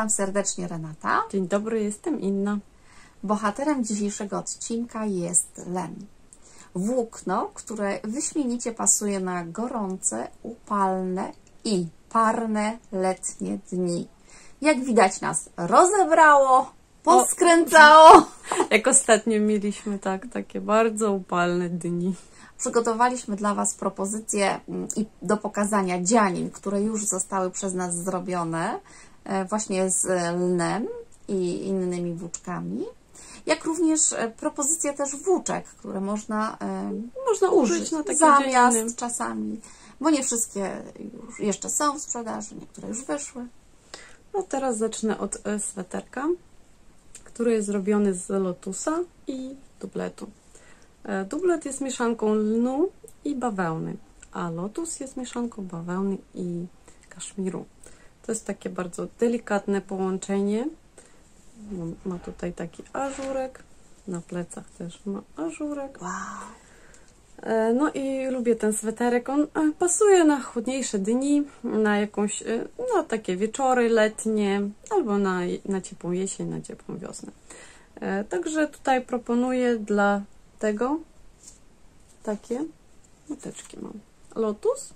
witam serdecznie, Renata. Dzień dobry, jestem Inna. Bohaterem dzisiejszego odcinka jest len. Włókno, które wyśmienicie pasuje na gorące, upalne i parne letnie dni. Jak widać, nas rozebrało, poskręcało. Jak ostatnio mieliśmy takie bardzo upalne dni. Przygotowaliśmy dla Was propozycje do pokazania dzianin, które już zostały przez nas zrobione, właśnie z lnem i innymi włóczkami, jak również propozycje też włóczek, które można użyć na takie zamiast dzianiny. Czasami, bo nie wszystkie już jeszcze są w sprzedaży, niektóre już wyszły. No teraz zacznę od sweterka, który jest zrobiony z lotusa i dubletu. Dublet jest mieszanką lnu i bawełny, a lotus jest mieszanką bawełny i kaszmiru. To jest takie bardzo delikatne połączenie. Ma tutaj taki ażurek, na plecach też ma ażurek. Wow. No i lubię ten sweterek, on pasuje na chłodniejsze dni, na jakąś, no takie wieczory letnie, albo na ciepłą jesień, na ciepłą wiosnę. Także tutaj proponuję dla tego takie niteczki mam. Lotus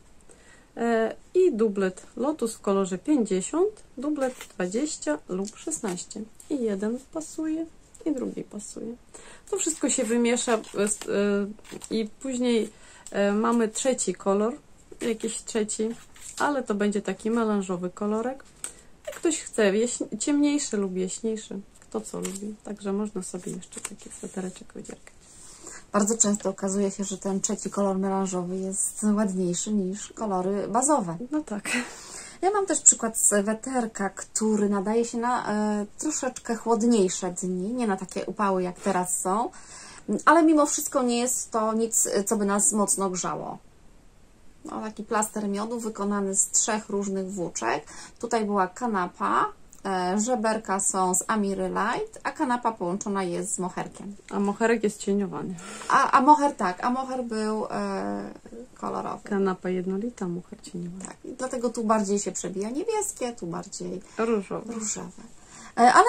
i dublet. Lotus w kolorze 50, dublet 20 lub 16. I jeden pasuje, i drugi pasuje. To wszystko się wymiesza i później mamy trzeci kolor, jakiś trzeci, ale to będzie taki melanżowy kolorek. Jak ktoś chce ciemniejszy lub jaśniejszy, kto co lubi. Także można sobie jeszcze taki swetereczek wydzierkać. Bardzo często okazuje się, że ten trzeci kolor melanżowy jest ładniejszy niż kolory bazowe. No tak. Ja mam też przykład sweterka, który nadaje się na troszeczkę chłodniejsze dni, nie na takie upały jak teraz są, ale mimo wszystko nie jest to nic, co by nas mocno grzało. No, taki plaster miodu wykonany z 3 różnych włóczek. Tutaj była kanapa. Żeberka są z Amiry Light, a kanapa połączona jest z moherkiem. A moherek jest cieniowany. A moher tak, a moher był kolorowy. Kanapa jednolita, moher cieniowany. Tak, dlatego tu bardziej się przebija niebieskie, tu bardziej różowe. Ale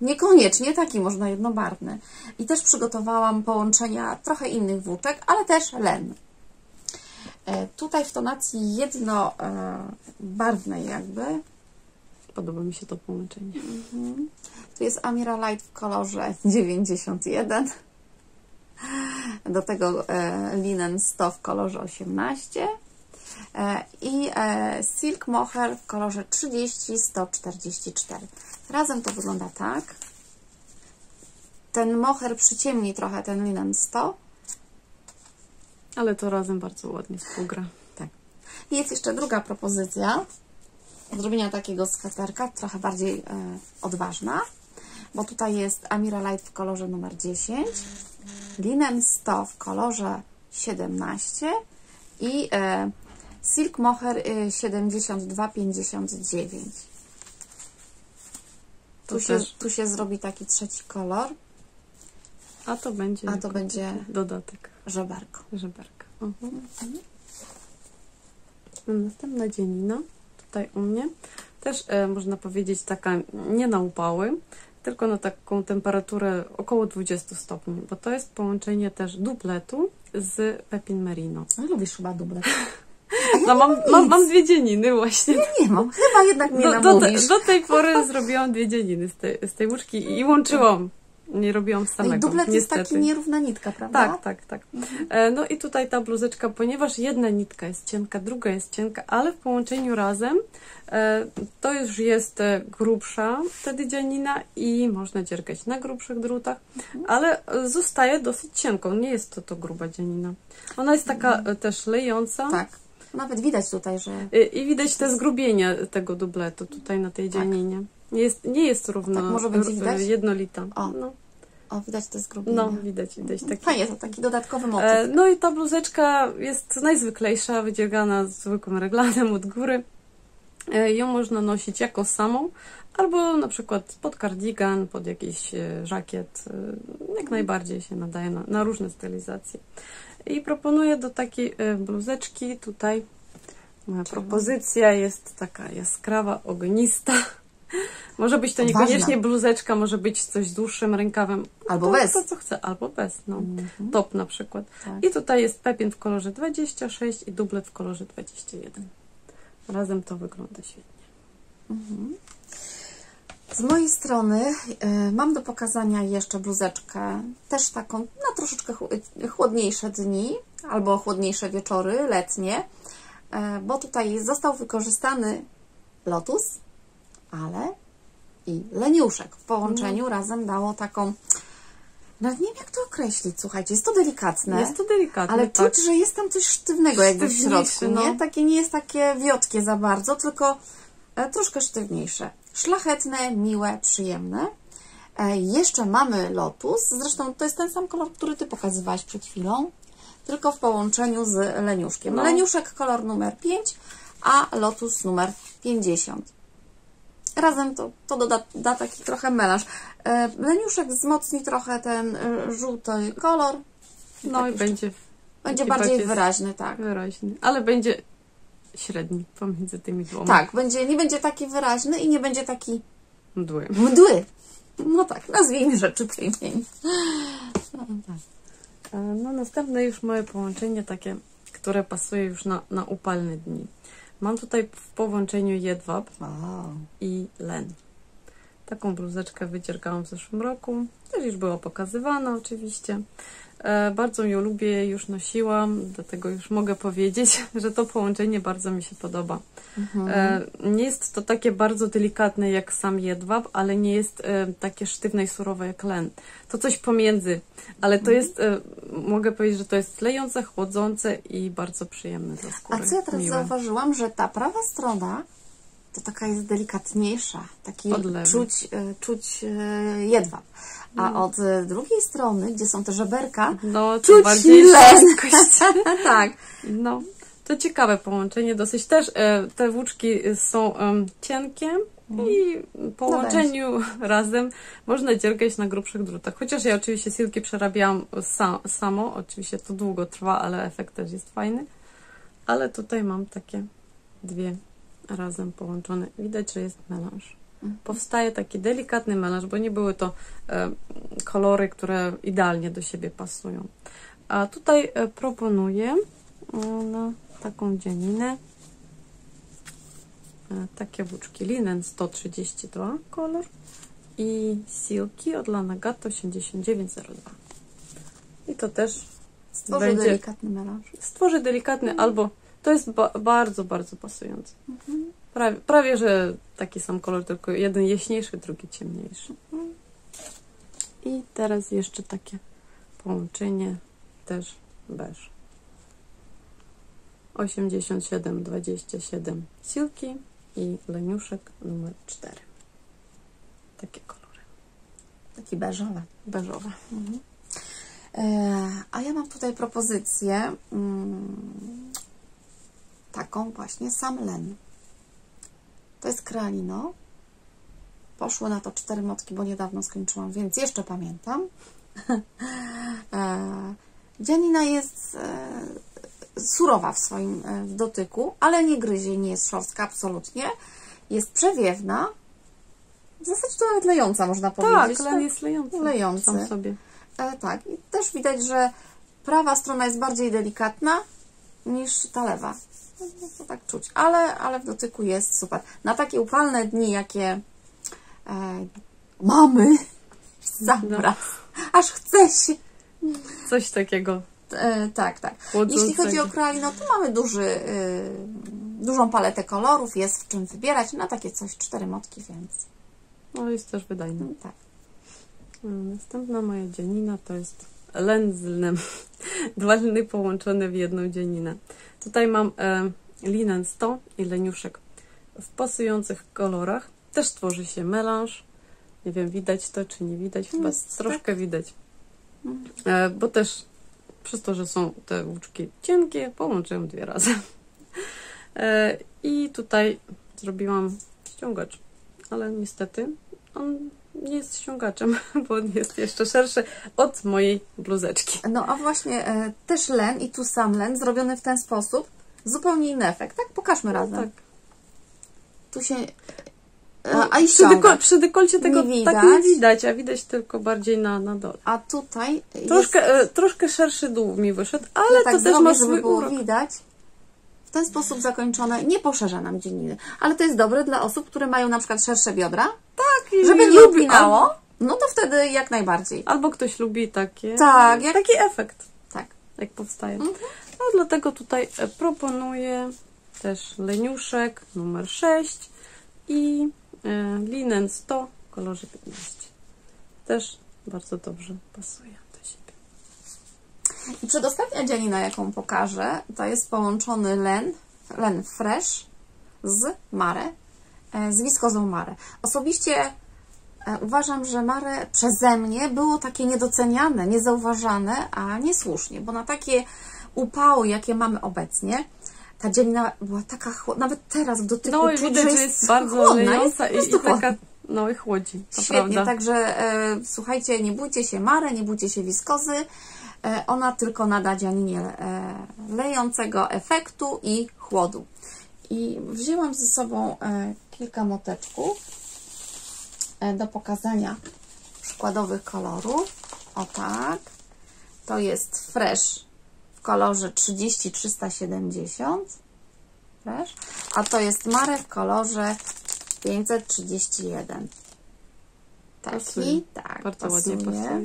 niekoniecznie taki, można jednobarwny. I też przygotowałam połączenia trochę innych włóczek, ale też len. Tutaj w tonacji jednobarwnej jakby. Podoba mi się to połączenie. Tu jest Amira Light w kolorze 91. Do tego Linen 100 w kolorze 18. I Silk Moher w kolorze 30-144. Razem to wygląda tak. Ten moher przyciemni trochę ten Linen 100. Ale to razem bardzo ładnie współgra. Tak. I jest jeszcze druga propozycja. Zrobienia takiego sweterka, trochę bardziej odważna, bo tutaj jest Amira Light w kolorze numer 10, Linen 100 w kolorze 17 i Silk Moher 72,59. Tu się zrobi taki trzeci kolor, a to będzie dodatek żeberko. Następna dzianina. Tutaj u mnie też można powiedzieć taka nie na upały, tylko na taką temperaturę około 20 stopni, bo to jest połączenie też dubletu z Pepin Merino. No lubisz chyba dublet. Ja no, mam dwie dzianiny właśnie. Ja nie mam, chyba jednak mnie namówisz. Do tej pory zrobiłam dwie dzianiny z tej łuczki i łączyłam. Nie robiłam samego. No i dublet niestety. Jest taki nierówna nitka, prawda? Tak. No i tutaj ta bluzeczka, ponieważ jedna nitka jest cienka, druga jest cienka, ale w połączeniu razem to już jest grubsza wtedy dzianina i można dziergać na grubszych drutach, ale zostaje dosyć cienką, nie jest to gruba dzianina. Ona jest taka też lejąca. Tak, nawet widać tutaj, że... I widać te zgrubienia tego dubletu tutaj na tej dzianinie. Nie jest równo, tak, może będzie widać? Jednolita. O, widać te zgrubienia. No, widać. Taki... Fajnie, to taki dodatkowy motyw. No i ta bluzeczka jest najzwyklejsza, wydziergana zwykłym reglanem od góry. Ją można nosić jako samą, albo na przykład pod kardigan, pod jakiś żakiet. Jak najbardziej się nadaje na różne stylizacje. I proponuję do takiej bluzeczki tutaj. Moja propozycja jest taka jaskrawa, ognista. Może być to niekoniecznie ważne. Bluzeczka, może być coś z dłuższym rękawem. Albo to, bez. To, co chce. Albo bez, no. Top na przykład. Tak. I tutaj jest Pepin w kolorze 26 i Dublet w kolorze 21. Razem to wygląda świetnie. Z mojej strony mam do pokazania jeszcze bluzeczkę, też taką na troszeczkę chłodniejsze dni, albo chłodniejsze wieczory, letnie, bo tutaj został wykorzystany Lotus, ale i Leniuszek w połączeniu razem dało taką, no nie wiem jak to określić, słuchajcie, jest to delikatne, ale czuć, tak, że jest tam coś sztywnego jakby w środku, nie? Takie nie jest takie wiotkie za bardzo, tylko troszkę sztywniejsze. Szlachetne, miłe, przyjemne. Jeszcze mamy Lotus, zresztą to jest ten sam kolor, który Ty pokazywałaś przed chwilą, tylko w połączeniu z Leniuszkiem. No. Leniuszek kolor numer 5, a Lotus numer 50. Razem to da taki trochę melanż. Leniuszek wzmocni trochę ten żółty kolor. No tak i będzie bardziej wyraźny, tak. Wyraźny, ale będzie średni pomiędzy tymi dwoma. Tak, nie będzie taki wyraźny i nie będzie taki mdły. No tak, nazwijmy rzeczy po imieniu. No, tak. No następne już moje połączenie takie, które pasuje już na upalne dni. Mam tutaj w połączeniu jedwab i len. Taką bluzeczkę wycierkałam w zeszłym roku. Też już była pokazywana oczywiście. Bardzo ją lubię, już nosiłam, dlatego już mogę powiedzieć, że to połączenie bardzo mi się podoba. Nie jest to takie bardzo delikatne jak sam jedwab, ale nie jest takie sztywne i surowe jak len. To coś pomiędzy, ale to jest, mogę powiedzieć, że to jest lejące, chłodzące i bardzo przyjemne dla skóry. A co ja teraz zauważyłam, że ta prawa strona to taka jest delikatniejsza, taki czuć jedwab. A od drugiej strony, gdzie są te żeberka, no, czuć len. Tak. No, to ciekawe połączenie dosyć. Też te włóczki są cienkie i w połączeniu razem można dziergać na grubszych drutach. Chociaż ja oczywiście silki przerabiałam samo, oczywiście to długo trwa, ale efekt też jest fajny. Ale tutaj mam takie dwie razem połączone. Widać, że jest melanż. Powstaje taki delikatny melanż, bo nie były to kolory, które idealnie do siebie pasują. A tutaj proponuję na taką dzianinę takie włóczki Linen 132 kolor i silki od Lana Gatto 8902. I to też delikatny melanż. Stworzy delikatny albo to jest bardzo, bardzo pasujące. Prawie, że taki sam kolor, tylko jeden jaśniejszy, drugi ciemniejszy. I teraz jeszcze takie połączenie, też beż. 8727 silki i leniuszek numer 4. Takie kolory. Takie beżowe. Beżowe. A ja mam tutaj propozycję taką właśnie sam len. To jest Kralino. Poszły na to 4 motki, bo niedawno skończyłam, więc jeszcze pamiętam. Dzianina jest surowa w swoim dotyku, ale nie gryzie, nie jest szorstka absolutnie. Jest przewiewna. W zasadzie to nawet lejąca, można powiedzieć. Tak, len jest lejący. Sam sobie. Tak, i też widać, że prawa strona jest bardziej delikatna niż ta lewa. To tak czuć, ale w dotyku jest super. Na takie upalne dni, jakie mamy, zaraz, aż chce się. Coś takiego. Tak. Jeśli chodzi o Kralino, to mamy dużą paletę kolorów, jest w czym wybierać. Na takie coś 4 motki, więc. No jest też wydajne. Tak. Następna moja dzianina to jest len z lnem. Dwa lny połączone w jedną dzianinę. Tutaj mam Linen Stone i leniuszek w pasujących kolorach. Też tworzy się melanż. Nie wiem, widać to czy nie widać. Chyba troszkę widać. Bo też przez to, że są te łuczki cienkie, połączyłam dwie razy. I tutaj zrobiłam ściągacz. Ale niestety on nie jest ściągaczem, bo on jest jeszcze szerszy od mojej bluzeczki. No a właśnie też len i tu sam len zrobiony w ten sposób. Zupełnie inny efekt, tak? Pokażmy razem. Tak. Tu się A i przy dekolcie tego nie tak nie widać, a widać tylko bardziej na dole. A tutaj troszkę szerszy dół mi wyszedł, ale ja tak to też ma swój urok. Widać. W ten sposób zakończone, nie poszerza nam dzienniny, ale to jest dobre dla osób, które mają na przykład szersze biodra, tak, żeby nie upinało, no to wtedy jak najbardziej. Albo ktoś lubi takie, tak, taki efekt, tak, jak powstaje. Mhm. No dlatego tutaj proponuję też Leniuszek numer 6 i Linen 100 w kolorze 15. Też bardzo dobrze pasuje. I przedostatnia dzianina, jaką pokażę, to jest połączony len Fresh z Marè, z wiskozą Marè. Osobiście uważam, że Marè przeze mnie było takie niedoceniane, niezauważane, a niesłusznie, bo na takie upały, jakie mamy obecnie, ta dzianina była taka chłodna, nawet teraz w dotyku no, czuć, widać, że jest bardzo chłodna, jest po prostu chłodna. No i chłodzi, to świetnie, prawda. Także słuchajcie, nie bójcie się Marè, nie bójcie się wiskozy. Ona tylko nada dzianinie lejącego efektu i chłodu. I wzięłam ze sobą kilka moteczków do pokazania przykładowych kolorów. O tak. To jest Fresh w kolorze 30-370. Fresh. A to jest Marè w kolorze 531. Taki, pasuje. Tak, bardzo pasuje. Ładnie pasuje.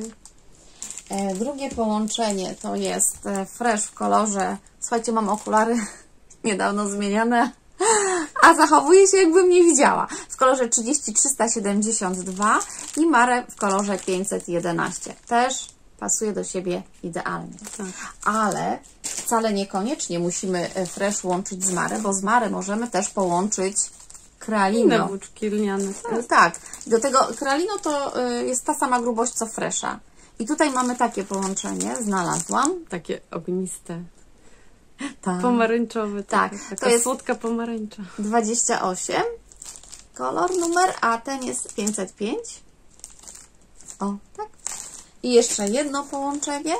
Drugie połączenie to jest Fresh w kolorze, słuchajcie, mam okulary niedawno zmieniane, a zachowuję się, jakbym nie widziała, w kolorze 30-372 i Marè w kolorze 511. Też pasuje do siebie idealnie, ale wcale niekoniecznie musimy Fresh łączyć z Marè, bo z Marè możemy też połączyć Kralino. Tak, do tego Kralino to jest ta sama grubość co Fresha. I tutaj mamy takie połączenie, znalazłam. Takie ogniste, tak. Pomarańczowe. Tak, taka to jest słodka pomarańcza. 28, kolor numer, a ten jest 505. O, tak. I jeszcze jedno połączenie.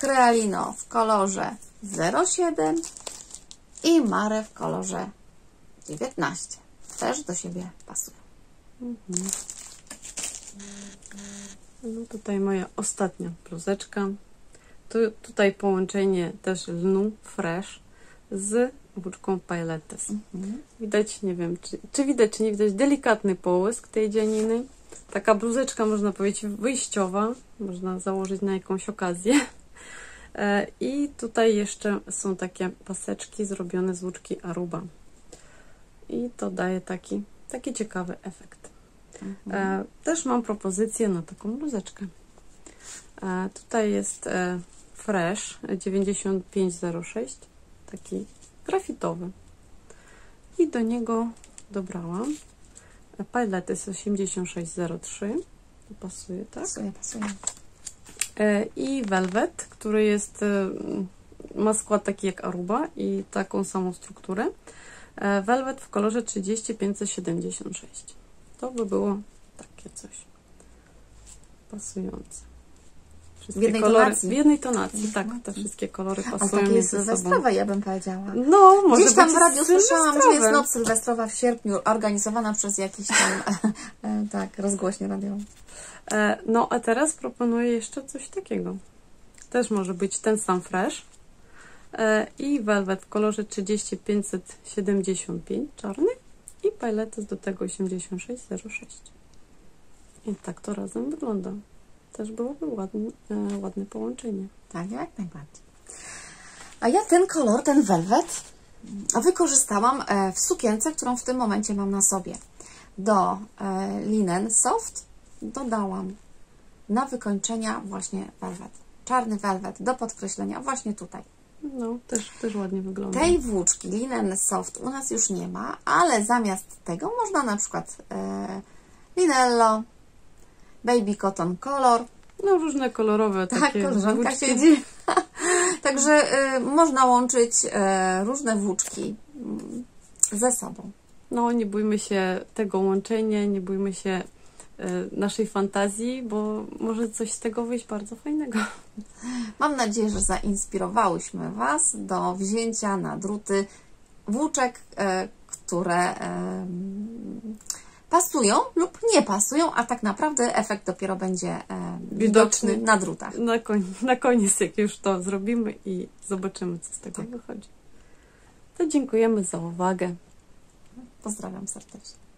Kralino w kolorze 07 i Marè w kolorze 19. Też do siebie pasują. Mhm. No tutaj moja ostatnia bluzeczka. Tutaj połączenie też lnu Fresh z obuczką Paillettes. Widać, nie wiem, czy widać, czy nie widać, delikatny połysk tej dzianiny. Taka bluzeczka, można powiedzieć, wyjściowa. Można założyć na jakąś okazję. I tutaj jeszcze są takie paseczki zrobione z łuczki Aruba. I to daje taki ciekawy efekt. Mhm. Też mam propozycję na taką bluzeczkę. Tutaj jest Fresh 9506, taki grafitowy. I do niego dobrałam Paillettes 8603. To pasuje, tak? Pasuje. I Velvet, który jest, ma skład taki jak Aruba i taką samą strukturę. Velvet w kolorze 30576. To by było takie coś pasujące. Wszystkie w jednej tonacji, tak, te wszystkie kolory pasują. Ale takie jest sylwestrowe, ja bym powiedziała. No, może gdzieś tam w radiu słyszałam, że jest noc sylwestrowa w sierpniu, organizowana przez jakiś tam tak, rozgłośnie radiową. No, a teraz proponuję jeszcze coś takiego. Też może być ten sam Fresh i Velvet w kolorze 30575, czarny. I Paillettes do tego 8606. I tak to razem wygląda. Też byłoby ładne połączenie. Tak, jak najbardziej. A ja ten kolor, ten Velvet, wykorzystałam w sukience, którą w tym momencie mam na sobie. Do Linen Soft dodałam na wykończenia właśnie Velvet. Czarny Velvet do podkreślenia właśnie tutaj. No, też ładnie wygląda. Tej włóczki Linen Soft u nas już nie ma, ale zamiast tego można na przykład Linello, Baby Cotton Color. No, różne kolorowe takie koleżanka siedzi. Także można łączyć różne włóczki ze sobą. No, nie bójmy się tego łączenia, nie bójmy się naszej fantazji, bo może coś z tego wyjść bardzo fajnego. Mam nadzieję, że zainspirowałyśmy Was do wzięcia na druty włóczek, które pasują lub nie pasują, a tak naprawdę efekt dopiero będzie widoczny na drutach. Na koniec, jak już to zrobimy i zobaczymy, co z tego wychodzi. To dziękujemy za uwagę. Pozdrawiam serdecznie.